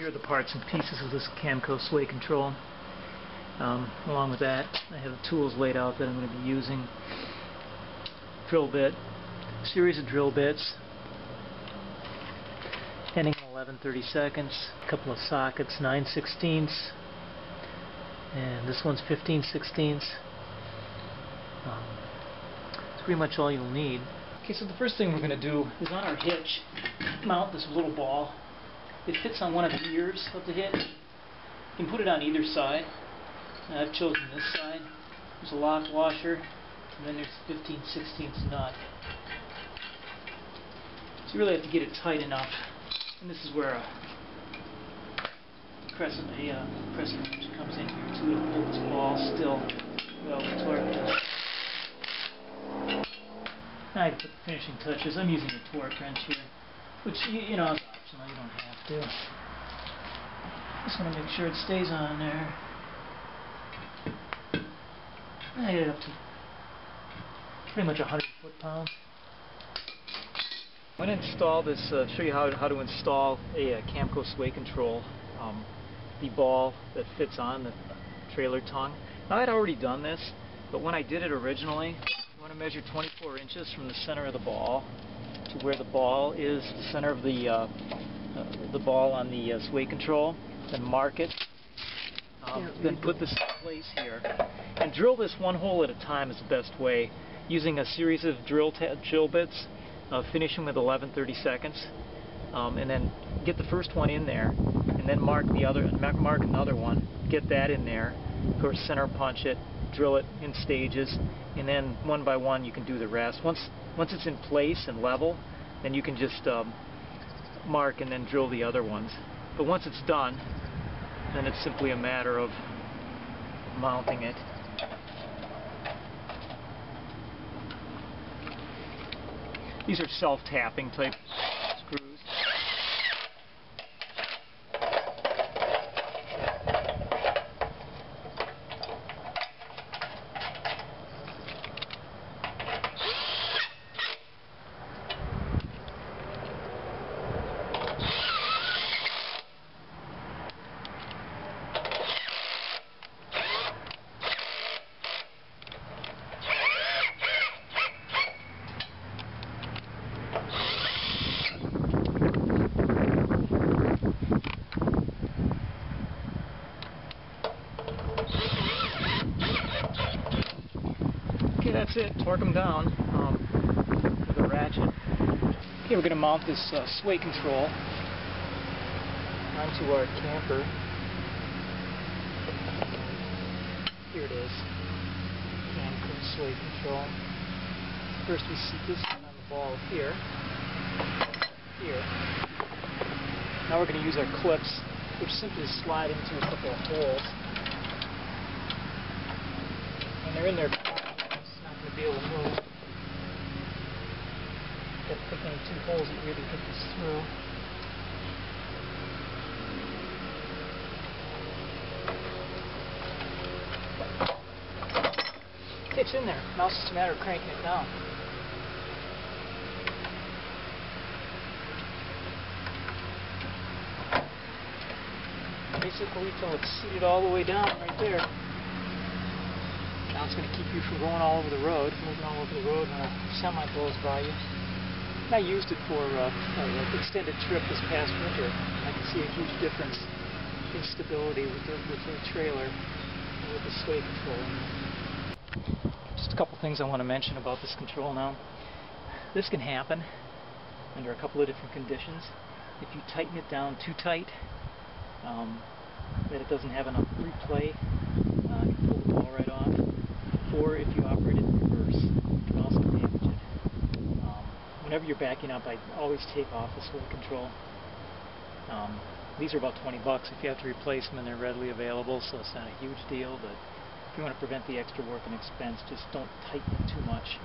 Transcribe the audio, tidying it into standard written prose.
here are the parts and pieces of this Camco sway control. Along with that, I have the tools laid out that I'm going to be using. Drill bit, series of drill bits, ending in 11/32, a couple of sockets, 9/16, and this one's 15/16. That's pretty much all you'll need. Okay, so the first thing we're going to do is on our hitch, mount this little ball. It fits on one of the ears of the hitch. You can put it on either side. I've chosen this side. There's a lock washer, and then there's 15/16 nut. So you really have to get it tight enough. And this is where a press wrench comes in here too. It'll hold this ball still well until our torque. Now I can put the finishing touches. I'm using a torque wrench here, which you know is optional. You don't have to. Just want to make sure it stays on there. I get it up to pretty much 100 foot-pounds. I'm going to install this, show you how to install a Camco sway control, the ball that fits on the trailer tongue. Now I'd already done this, but when I did it originally, you want to measure 24 inches from the center of the ball to where the ball is, the center of the ball on the sway control, then mark it. Then put this in place here and drill this one hole at a time is the best way, using a series of drill bits, finishing with 11/32, and then get the first one in there, and then mark another one, get that in there, of course center punch it, drill it in stages, and then one by one you can do the rest. Once it's in place and level, then you can just mark and then drill the other ones. But once it's done, then it's simply a matter of mounting it. These are self-tapping type screws. That's it, torque them down with a ratchet. Okay, we're going to mount this sway control onto our camper. Here it is, Camco sway control. First we seat this one on the ball here. Now we're going to use our clips, which simply slide into a couple of holes. And they're in there. To be able to move. Got to pick any two holes that really get this through. It's in there. Now it's just a matter of cranking it down. Basically, till it's seated all the way down right there. Now it's going to keep you from going all over the road, moving all over the road when a semi blows by you. I used it for an extended trip this past winter. I can see a huge difference in stability with the trailer and with the sway control. Just a couple things I want to mention about this control now. This can happen under a couple of different conditions. If you tighten it down too tight, that it doesn't have enough replay, you can pull the ball right off. Or if you operate it in reverse, you can also damage it. Whenever you're backing up, I always take off the sway control. These are about $20 if you have to replace them, and they're readily available, so it's not a huge deal, but if you want to prevent the extra work and expense, just don't tighten it too much.